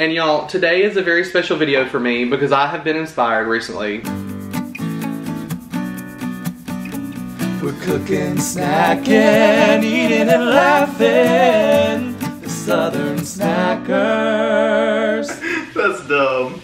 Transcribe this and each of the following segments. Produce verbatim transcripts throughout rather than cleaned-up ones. And y'all, today is a very special video for me because I have been inspired recently. We're cooking, snacking, eating and laughing. The Southern Snackers. That's dumb.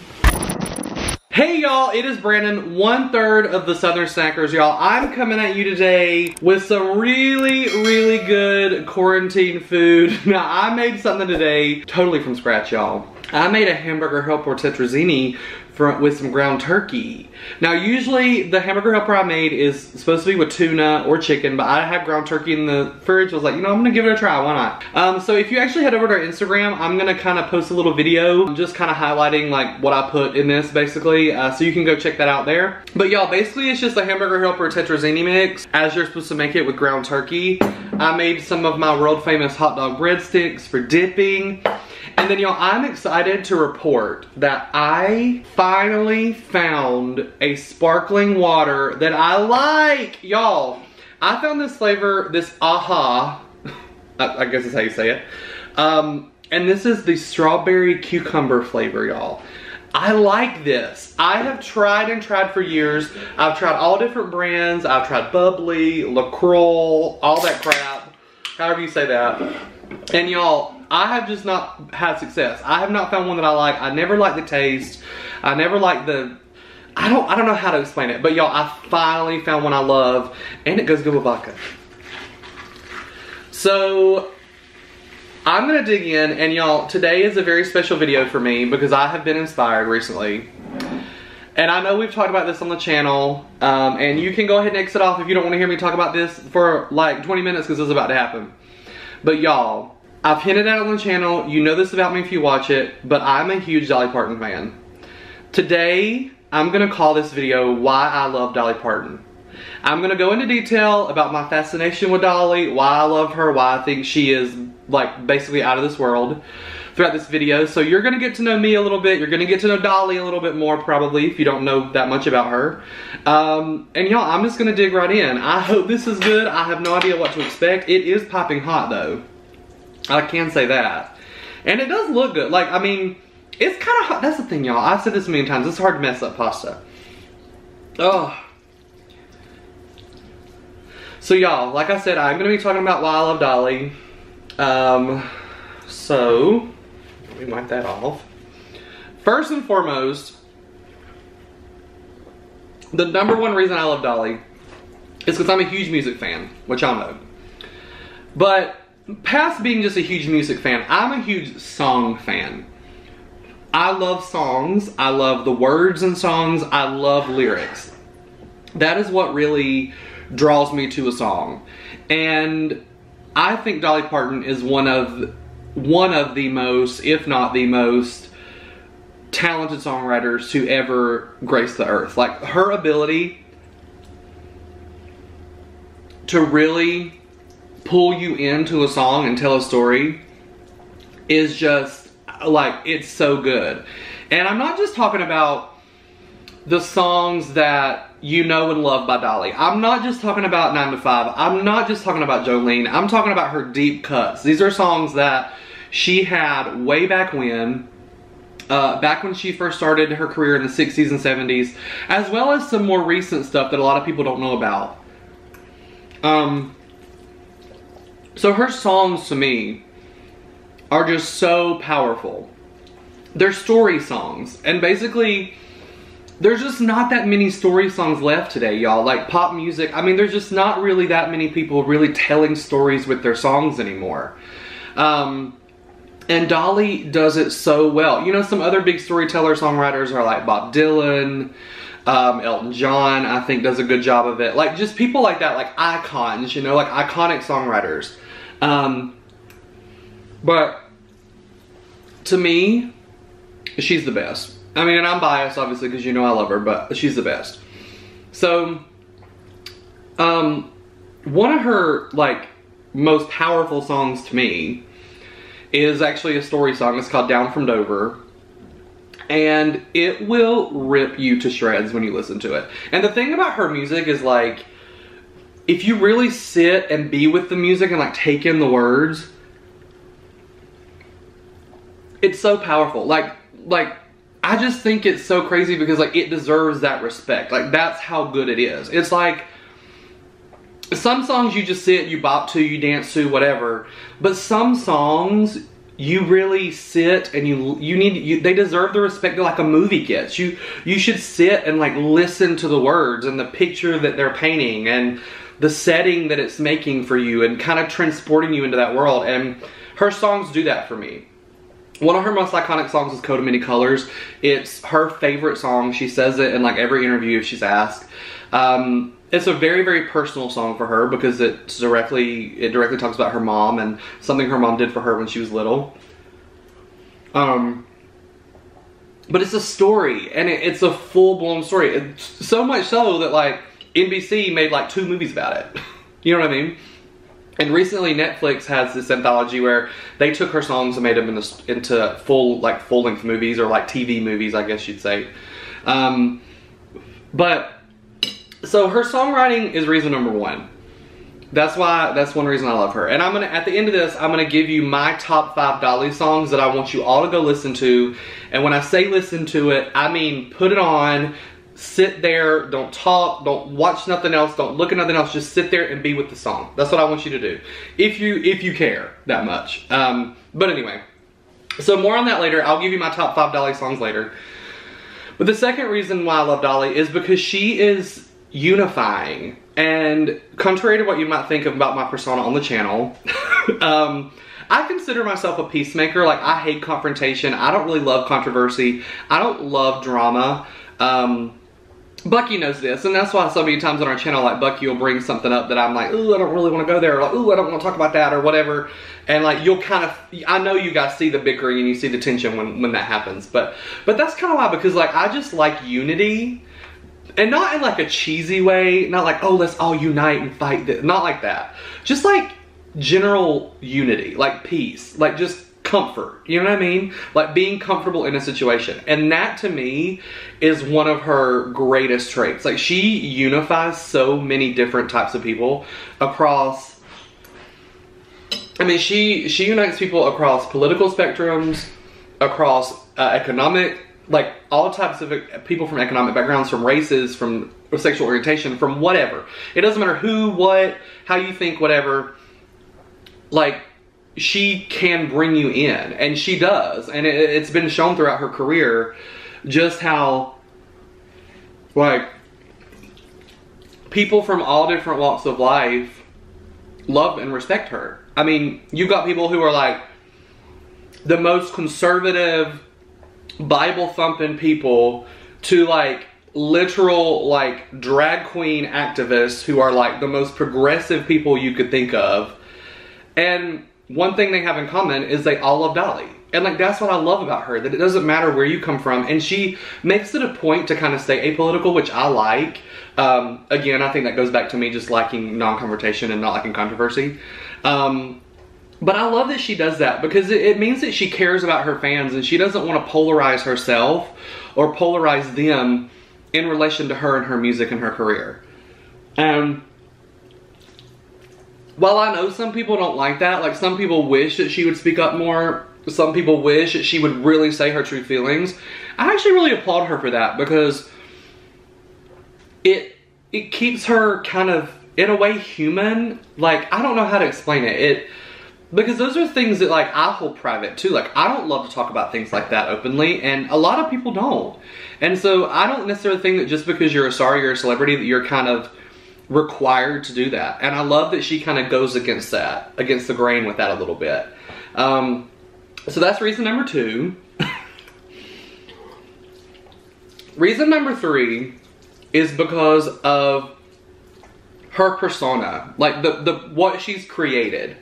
Hey y'all, it is Brandon, one third of the Southern Snackers, y'all. I'm coming at you today with some really, really good quarantine food. Now, I made something today totally from scratch, y'all. I made a Hamburger Helper Tetrazzini from, with some ground turkey. Now, usually the Hamburger Helper I made is supposed to be with tuna or chicken, but I had ground turkey in the fridge. I was like, you know, I'm gonna give it a try, why not? Um, so if you actually head over to our Instagram, I'm gonna kind of post a little video just kind of highlighting like what I put in this basically, uh, so you can go check that out there. But y'all, basically it's just a Hamburger Helper Tetrazzini mix as you're supposed to make it with ground turkey. I made some of my world famous hot dog breadsticks for dipping. And then y'all, I'm excited to report that I finally found a sparkling water that I like. Y'all, I found this flavor, this Aha, I guess that's how you say it. Um, and this is the strawberry cucumber flavor, y'all. I like this. I have tried and tried for years. I've tried all different brands. I've tried Bubly, LaCroix, all that crap, however you say that. And y'all, I have just not had success. I have not found one that I like. I never liked the taste. I never liked the, I don't, I don't know how to explain it. But y'all, I finally found one I love, and it goes good with vodka. So I'm gonna dig in, and y'all, today is a very special video for me because I have been inspired recently. And I know we've talked about this on the channel, um, and you can go ahead and exit off if you don't wanna hear me talk about this for like twenty minutes because this is about to happen. But y'all, I've hinted at it on the channel, you know this about me if you watch it, but I'm a huge Dolly Parton fan. Today, I'm gonna call this video Why I Love Dolly Parton. I'm gonna go into detail about my fascination with Dolly, why I love her, why I think she is like basically out of this world throughout this video. So you're gonna get to know me a little bit, you're gonna get to know Dolly a little bit more probably if you don't know that much about her. Um, and y'all, I'm just gonna dig right in. I hope this is good, I have no idea what to expect. It is piping hot though. I can say that. And it does look good. Like, I mean, it's kind of hot. That's the thing, y'all. I've said this a million times. It's hard to mess up pasta. Oh. So, y'all, like I said, I'm going to be talking about why I love Dolly. Um, so, let me wipe that off. First and foremost, the number one reason I love Dolly is because I'm a huge music fan, which y'all know. But past being just a huge music fan, I'm a huge song fan. I love songs. I love the words in songs. I love lyrics. That is what really draws me to a song. And I think Dolly Parton is one of, one of the most, if not the most, talented songwriters to ever grace the earth. Like, her ability to really pull you into a song and tell a story is just like, it's so good. And I'm not just talking about the songs that you know and love by Dolly. I'm not just talking about nine to five. I'm not just talking about Jolene. I'm talking about her deep cuts. These are songs that she had way back when, uh, back when she first started her career in the sixties and seventies, as well as some more recent stuff that a lot of people don't know about. Um, So her songs to me are just so powerful. They're story songs. And basically, there's just not that many story songs left today, y'all. Like pop music, I mean, there's just not really that many people really telling stories with their songs anymore. Um, and Dolly does it so well. You know, some other big storyteller songwriters are like Bob Dylan, Um, Elton John, I think, does a good job of it. Like, just people like that, like icons, you know, like iconic songwriters. Um, but to me, she's the best. I mean, and I'm biased, obviously, because you know I love her, but she's the best. So, um, one of her, like, most powerful songs to me is actually a story song. It's called Down from Dover. And it will rip you to shreds when you listen to it. And the thing about her music is like, if you really sit and be with the music and like take in the words, it's so powerful. Like, like, I just think it's so crazy because, like, it deserves that respect. Like, that's how good it is. It's like, some songs you just sit, you bop to, you dance to, whatever. But some songs, you really sit and you you need you, they deserve the respect that like a movie gets. You you should sit and like listen to the words and the picture that they're painting and the setting that it's making for you and kind of transporting you into that world. And her songs do that for me. One of her most iconic songs is Coat of Many Colors. It's her favorite song. She says it in like every interview she's asked. Um, it's a very, very personal song for her because it's directly, it directly talks about her mom and something her mom did for her when she was little. Um, but it's a story, and it, it's a full-blown story. It's so much so that like N B C made like two movies about it. You know what I mean? And recently Netflix has this anthology where they took her songs and made them into, into full, like full-length movies, or like T V movies, I guess you'd say. Um, but so her songwriting is reason number one. That's why, that's one reason I love her. And I'm gonna, at the end of this, I'm gonna give you my top five Dolly songs that I want you all to go listen to. And when I say listen to it, I mean put it on, sit there, don't talk, don't watch nothing else, don't look at nothing else, just sit there and be with the song. That's what I want you to do. If you, if you care that much. Um, but anyway, so more on that later. I'll give you my top five Dolly songs later. But the second reason why I love Dolly is because she is unifying, and contrary to what you might think about my persona on the channel, um, I consider myself a peacemaker. Like, I hate confrontation. I don't really love controversy. I don't love drama. Um, Bucky knows this, and that's why so many times on our channel, like, Bucky will bring something up that I'm like, ooh, I don't really want to go there, or like, ooh, I don't want to talk about that, or whatever, and like, you'll kind of, I know you guys see the bickering and you see the tension when, when that happens, but, but that's kind of why, because like, I just like unity. And not in like a cheesy way, not like, oh, let's all unite and fight this, not like that. Just like general unity, like peace, like just comfort, you know what I mean? Like being comfortable in a situation. And that to me is one of her greatest traits. Like, she unifies so many different types of people across, I mean, she, she unites people across political spectrums, across uh, economic, like all types of people, from economic backgrounds, from races, from sexual orientation, from whatever. It doesn't matter who, what, how you think, whatever. Like, she can bring you in, and she does. And it, it's been shown throughout her career just how, like, people from all different walks of life love and respect her. I mean, you've got people who are like the most conservative, Bible thumping people, to like literal like drag queen activists who are like the most progressive people you could think of. And one thing they have in common is they all love Dolly. And like, that's what I love about her, that it doesn't matter where you come from. And she makes it a point to kind of stay apolitical, which I like. Um, again, I think that goes back to me just liking non-confrontation and not liking controversy. Um, But I love that she does that, because it, it means that she cares about her fans, and she doesn't want to polarize herself or polarize them in relation to her and her music and her career. And while I know some people don't like that, like some people wish that she would speak up more, some people wish that she would really say her true feelings, I actually really applaud her for that, because it, it keeps her kind of, in a way, human. Like, I don't know how to explain it. It... Because those are things that, like, I hold private, too. Like, I don't love to talk about things like that openly, and a lot of people don't. And so I don't necessarily think that just because you're a star, you're a celebrity, that you're kind of required to do that. And I love that she kind of goes against that, against the grain with that a little bit. Um, so that's reason number two. Reason number three is because of her persona. Like, the, the what she's created.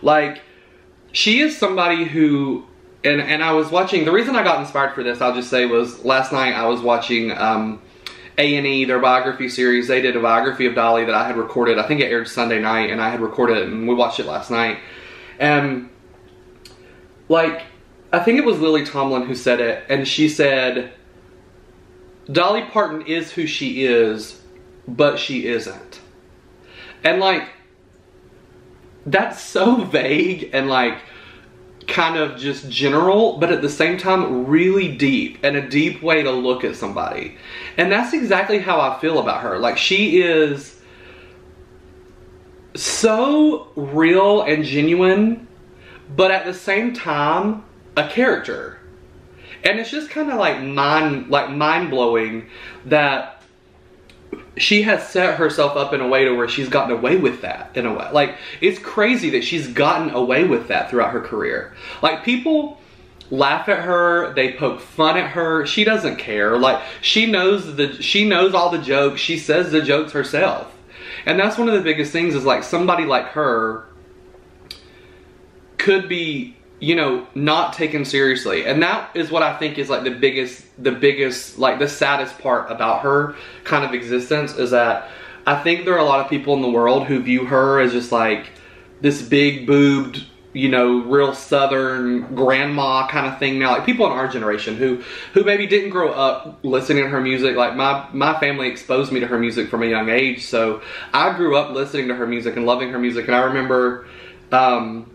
Like, she is somebody who, and, and I was watching, the reason I got inspired for this, I'll just say, was last night I was watching um, A and E, their biography series. They did a biography of Dolly that I had recorded. I think it aired Sunday night, and I had recorded it, and we watched it last night. And, like, I think it was Lily Tomlin who said it, and she said, Dolly Parton is who she is, but she isn't. And, like, that's so vague and like kind of just general, but at the same time really deep, and a deep way to look at somebody. And that's exactly how I feel about her. Like, she is so real and genuine, but at the same time a character. And it's just kind of like mind like mind-blowing that she has set herself up in a way to where she's gotten away with that in a way. Like, it's crazy that she's gotten away with that throughout her career. Like, people laugh at her, they poke fun at her, she doesn't care. Like, she knows the she knows all the jokes, she says the jokes herself. And that's one of the biggest things, is like, somebody like her could be, you know, not taken seriously. And that is what I think is like the biggest, the biggest, like the saddest part about her kind of existence, is that I think there are a lot of people in the world who view her as just like this big boobed, you know, real Southern grandma kind of thing now. Like, people in our generation who, who maybe didn't grow up listening to her music. Like, my, my family exposed me to her music from a young age. So I grew up listening to her music and loving her music. And I remember, um,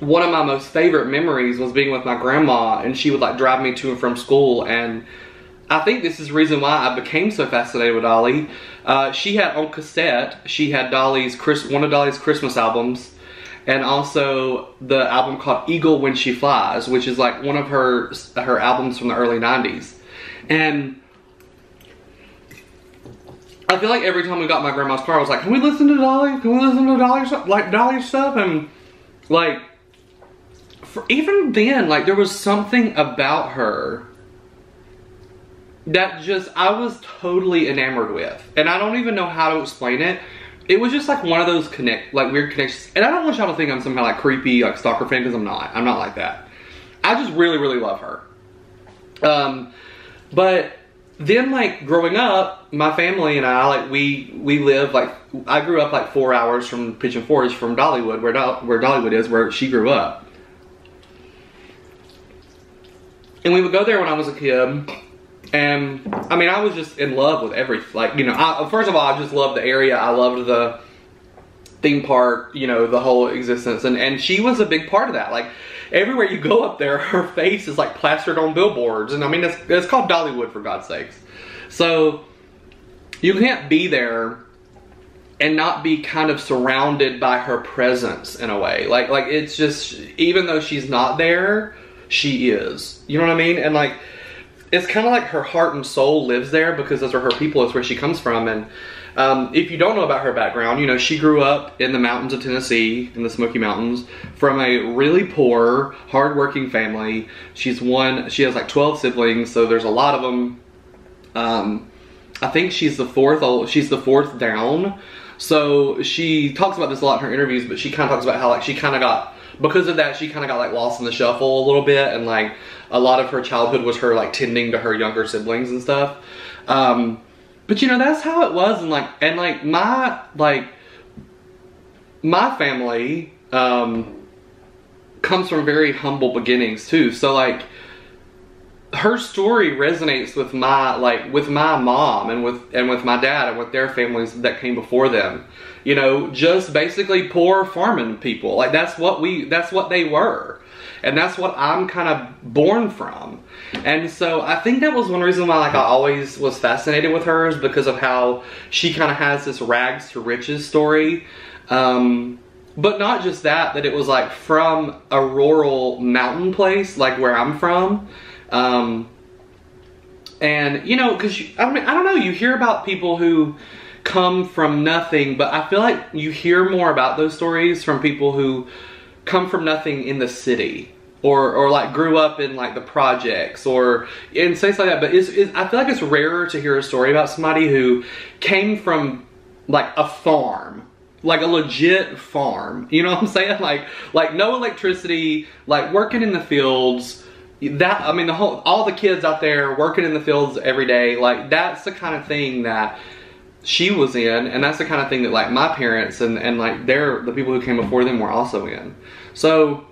one of my most favorite memories was being with my grandma, and she would like drive me to and from school. And I think this is the reason why I became so fascinated with Dolly. Uh, she had on cassette, she had Dolly's Chris, one of Dolly's Christmas albums, and also the album called Eagle When She Flies, which is like one of her, her albums from the early nineties. And I feel like every time we got in my grandma's car, I was like, can we listen to Dolly? Can we listen to Dolly stuff? Like, Dolly stuff? And like, for even then, like, there was something about her that just, I was totally enamored with. And I don't even know how to explain it. It was just like one of those connect, like weird connections. And I don't want y'all to think I'm somehow like creepy, like stalker fan, because I'm not. I'm not like that. I just really, really love her. Um, but then like growing up, my family and I, like we, we live like, I grew up like four hours from Pigeon Forge from Dollywood, where, Do where Dollywood is, where she grew up. And we would go there when I was a kid, and I mean, I was just in love with everything. Like, you know, I, first of all, I just loved the area. I loved the theme park, you know, the whole existence. And, and she was a big part of that. Like, everywhere you go up there, her face is like plastered on billboards. And I mean, it's, it's called Dollywood, for God's sakes. So you can't be there and not be kind of surrounded by her presence in a way. Like, like it's just, even though she's not there, she is, you know what I mean? And like, it's kind of like her heart and soul lives there, because those are her people, that's where she comes from. And um, if you don't know about her background, you know, she grew up in the mountains of Tennessee, in the Smoky Mountains, from a really poor, hardworking family. She's one, she has like twelve siblings, so there's a lot of them. Um, I think she's the fourth, old, she's the fourth down. So she talks about this a lot in her interviews, but she kind of talks about how like she kind of got, because of that, she kind of got like lost in the shuffle a little bit, and like a lot of her childhood was her like tending to her younger siblings and stuff. Um, but you know, that's how it was. And like, and like my, like my family um, comes from very humble beginnings too. So like her story resonates with my, like with my mom and with, and with my dad and with their families that came before them. You know, just basically poor farming people. Like, that's what we, that's what they were. And that's what I'm kind of born from. And so I think that was one reason why, like, I always was fascinated with hers, because of how she kind of has this rags to riches story. Um, but not just that, that it was like from a rural mountain place, like where I'm from. Um, and you know, cause you, I mean, I don't know, you hear about people who come from nothing, but I feel like you hear more about those stories from people who come from nothing in the city, or or like grew up in like the projects or in states like that. But it's, it's, I feel like it's rarer to hear a story about somebody who came from like a farm, like a legit farm. You know what I'm saying? Like like no electricity, like working in the fields. That, I mean, the whole, all the kids out there working in the fields every day. Like, that's the kind of thing that she was in, and that's the kind of thing that like my parents and, and like their, the people who came before them were also in. So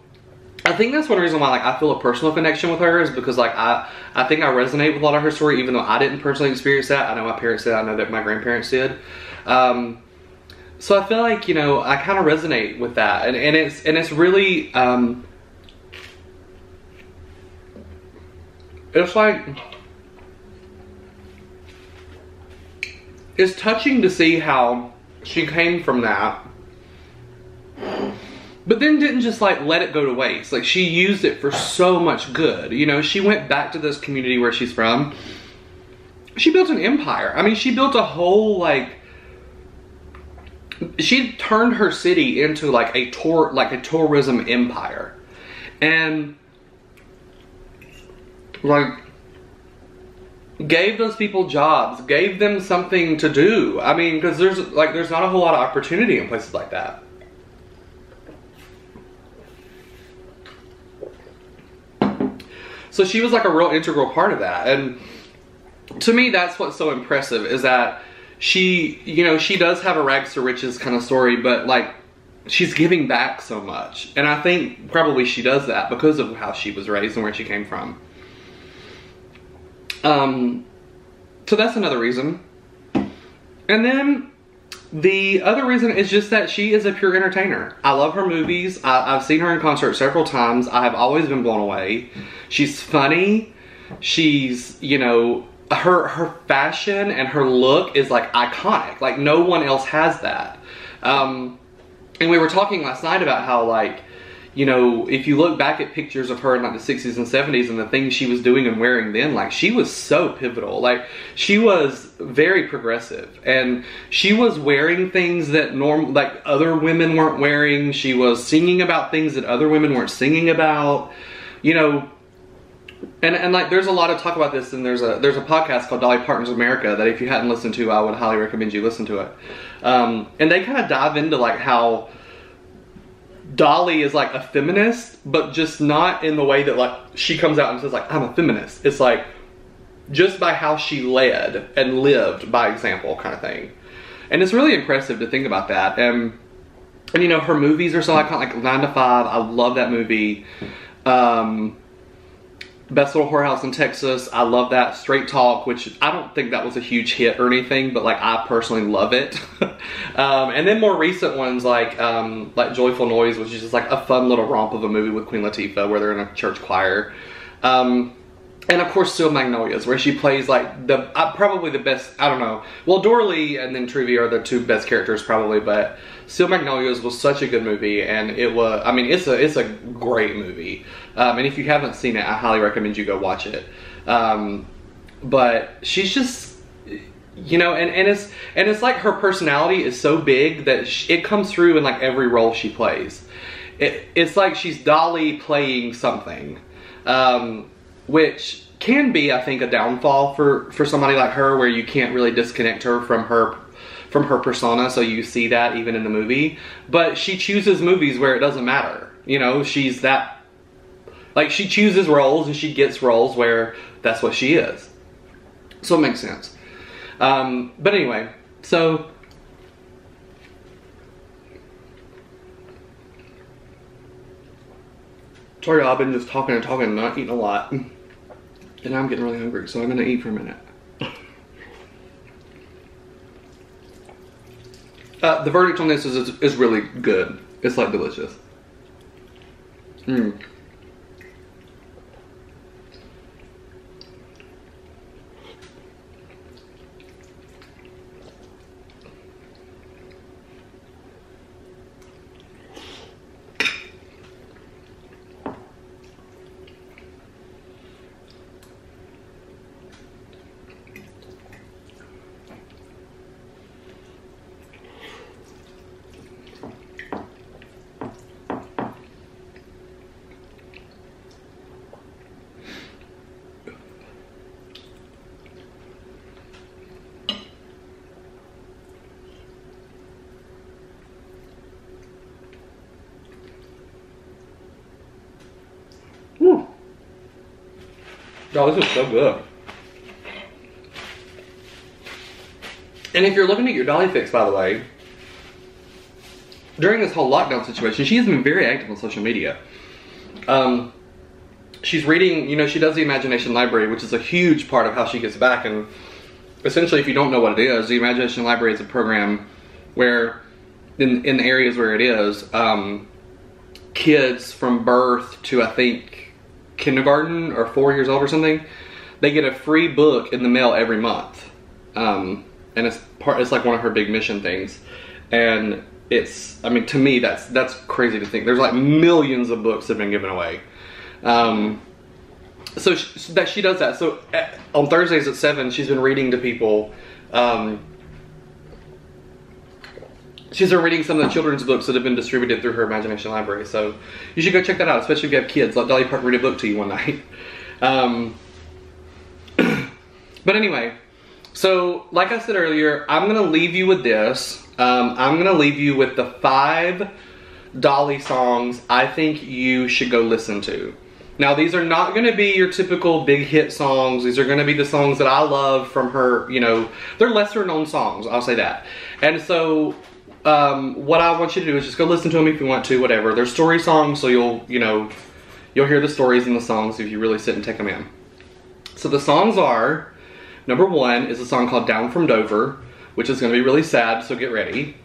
I think that's one reason why like I feel a personal connection with her, is because like I, I think I resonate with a lot of her story, even though I didn't personally experience that. I know my parents did, I know that my grandparents did. Um, so I feel like, you know, I kind of resonate with that, and, and it's, and it's really, um, it's like, it's touching to see how she came from that, but then didn't just like let it go to waste. Like, she used it for so much good. You know, she went back to this community where she's from. She built an empire. I mean, she built a whole, like, she turned her city into like a tour, like a tourism empire. And like gave those people jobs, gave them something to do. I mean, because there's like, there's not a whole lot of opportunity in places like that. So she was like a real integral part of that. And to me, that's what's so impressive, is that she, you know, she does have a rags to riches kind of story, but like she's giving back so much. And I think probably she does that because of how she was raised and where she came from. Um, so that's another reason. And then the other reason is just that she is a pure entertainer. I love her movies. I, I've seen her in concert several times. I have always been blown away. She's funny. She's, you know, her her fashion and her look is like iconic. Like, no one else has that. Um, and we were talking last night about how, like, you know, if you look back at pictures of her in like the sixties and seventies and the things she was doing and wearing then, like, she was so pivotal. Like, she was very progressive, and she was wearing things that norm like other women weren't wearing. She was singing about things that other women weren't singing about, you know. And and like, there's a lot of talk about this, and there's a there's a podcast called Dolly Parton's America that if you hadn't listened to, I would highly recommend you listen to it. Um, and they kind of dive into like how Dolly is like a feminist, but just not in the way that like she comes out and says like, I'm a feminist. It's like just by how she led and lived by example kind of thing. And it's really impressive to think about that. And, and you know, her movies are so iconic, like nine to five. I love that movie. Um, Best Little Whorehouse in Texas. I love that. Straight Talk, which I don't think that was a huge hit or anything, but like I personally love it. um, and then more recent ones like um, like Joyful Noise, which is just like a fun little romp of a movie with Queen Latifah where they're in a church choir. Um, and of course Steel Magnolias, where she plays like the uh, probably the best, I don't know. Well, Dorley and then Truvy are the two best characters probably, but Steel Magnolias was such a good movie, and it was, I mean, it's a it's a great movie. Um, and if you haven't seen it, I highly recommend you go watch it. Um, but she's just, you know, and, and it's and it's like her personality is so big that she, it comes through in like every role she plays. It, it's like she's Dolly playing something, um, which can be, I think, a downfall for, for somebody like her, where you can't really disconnect her from her from her persona. So you see that even in the movie. But she chooses movies where it doesn't matter. You know, she's that. Like, she chooses roles, and she gets roles where that's what she is. So it makes sense. Um, but anyway, so sorry, I've been just talking and talking and not eating a lot. And I'm getting really hungry, so I'm going to eat for a minute. uh, the verdict on this is, is, is really good. It's, like, delicious. Mmm. Oh, this is so good. And if you're looking at your Dolly fix, by the way, during this whole lockdown situation, she has been very active on social media. Um, she's reading, you know, she does the Imagination Library, which is a huge part of how she gets back. And essentially, if you don't know what it is, the Imagination Library is a program where, in, in the areas where it is, um, kids from birth to, I think, kindergarten or four years old or something, they get a free book in the mail every month. Um, and it's part, it's like one of her big mission things. And it's, I mean, to me, that's, that's crazy to think. There's like millions of books that have been given away. Um, so she, that she does that. So at, on Thursdays at seven, she's been reading to people. Um, she's been reading some of the children's books that have been distributed through her Imagination Library. So you should go check that out, especially if you have kids. Let Dolly Parton read a book to you one night. Um, but anyway, so like I said earlier, I'm gonna leave you with this. Um, I'm gonna leave you with the five Dolly songs I think you should go listen to. Now, these are not gonna be your typical big hit songs. These are gonna be the songs that I love from her, you know, they're lesser known songs, I'll say that. And so, um, what I want you to do is just go listen to them if you want to, whatever. They're story songs, so you'll, you know, you'll hear the stories in the songs if you really sit and take them in. So the songs are, number one is a song called Down from Dover, which is gonna be really sad, so get ready.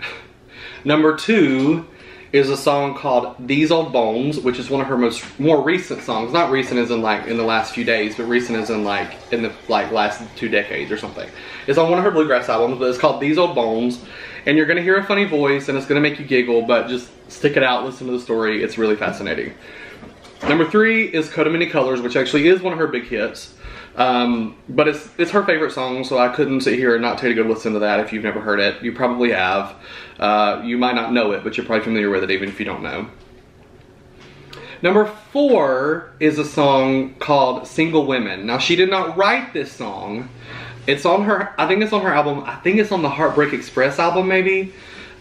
Number two is a song called These Old Bones, which is one of her most more recent songs. Not recent as in like in the last few days, but recent as in like in the like last two decades or something. It's on one of her bluegrass albums, but it's called These Old Bones. And you're gonna hear a funny voice and it's gonna make you giggle, but just stick it out, listen to the story. It's really fascinating. Number three is Coat of Many Colors, which actually is one of her big hits. Um, but it's, it's her favorite song, so I couldn't sit here and not tell you to go listen to that if you've never heard it. You probably have. Uh, you might not know it, but you're probably familiar with it even if you don't know. Number four is a song called Single Women. Now, she did not write this song. It's on her, I think it's on her album, I think it's on the Heartbreak Express album maybe.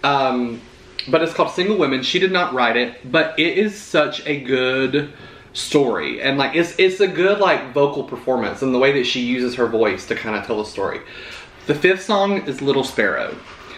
Um, but it's called Single Women. She did not write it, but it is such a good story, and like it's it's a good like vocal performance and the way that she uses her voice to kind of tell the story. The fifth song is Little Sparrow.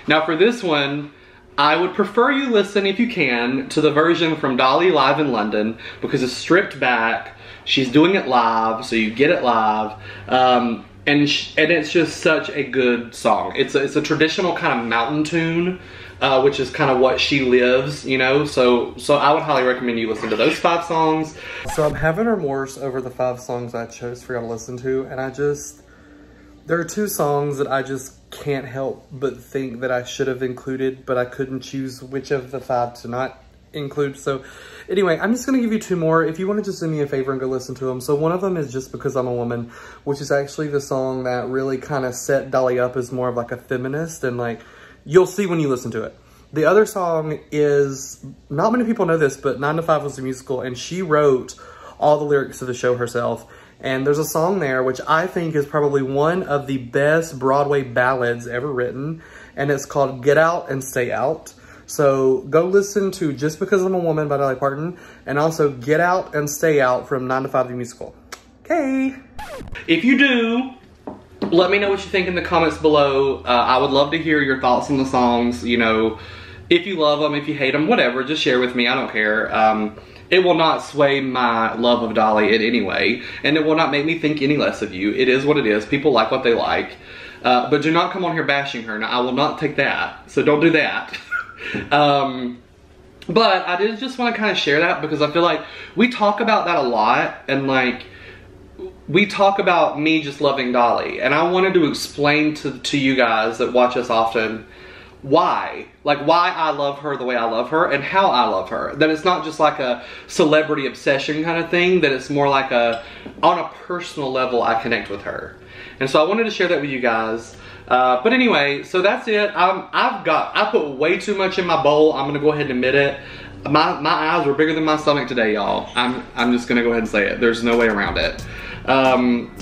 Now for this one, I would prefer you listen if you can to the version from Dolly Live in London because it's stripped back. She's doing it live, so you get it live, um, and sh and it's just such a good song. It's a, it's a traditional kind of mountain tune. Uh, which is kind of what she lives, you know, so so I would highly recommend you listen to those five songs. So I'm having remorse over the five songs I chose for y'all to listen to, and I just, there are two songs that I just can't help but think that I should have included, but I couldn't choose which of the five to not include. So anyway, I'm just going to give you two more. If you want to just do me a favor and go listen to them. So one of them is Just Because I'm a Woman, which is actually the song that really kind of set Dolly up as more of like a feminist, and like, you'll see when you listen to it. The other song is, not many people know this, but nine to five was a musical, and she wrote all the lyrics to the show herself. And there's a song there, which I think is probably one of the best Broadway ballads ever written, and it's called Get Out and Stay Out. So go listen to Just Because I'm a Woman by Dolly Parton, and also Get Out and Stay Out from nine to five the musical. Okay. If you do, let me know what you think in the comments below. Uh, I would love to hear your thoughts on the songs, you know, if you love them, if you hate them, whatever, just share with me, I don't care. Um, it will not sway my love of Dolly in any way, and it will not make me think any less of you. It is what it is, people like what they like, uh, but do not come on here bashing her. Now, I will not take that, so don't do that. um, but I did just want to kind of share that because I feel like we talk about that a lot, and like, we talk about me just loving Dolly, and I wanted to explain to, to you guys that watch us often why. Like why I love her the way I love her and how I love her. That it's not just like a celebrity obsession kind of thing, that it's more like a, on a personal level I connect with her. And so I wanted to share that with you guys. Uh, but anyway, so that's it. I'm, I've got, I put way too much in my bowl. I'm gonna go ahead and admit it. My, my eyes were bigger than my stomach today, y'all. I'm, I'm just gonna go ahead and say it. There's no way around it. Um,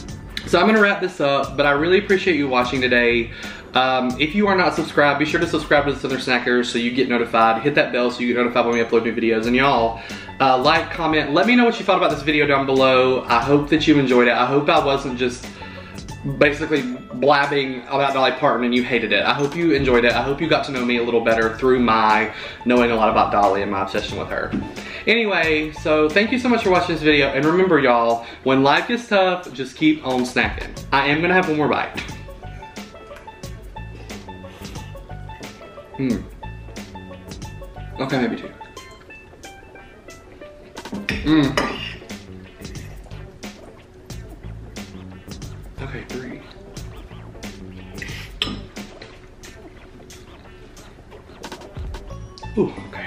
so I'm gonna wrap this up, but I really appreciate you watching today. Um, if you are not subscribed, be sure to subscribe to the Southern Snackers so you get notified. Hit that bell so you get notified when we upload new videos. And y'all, uh, like, comment, let me know what you thought about this video down below. I hope that you enjoyed it. I hope I wasn't just basically blabbing about Dolly Parton and you hated it. I hope you enjoyed it. I hope you got to know me a little better through my knowing a lot about Dolly and my obsession with her. Anyway, so thank you so much for watching this video, and remember y'all, when life gets tough, just keep on snacking. I am gonna have one more bite. Hmm. Okay, maybe two. Mmm. Okay, three. Ooh, okay.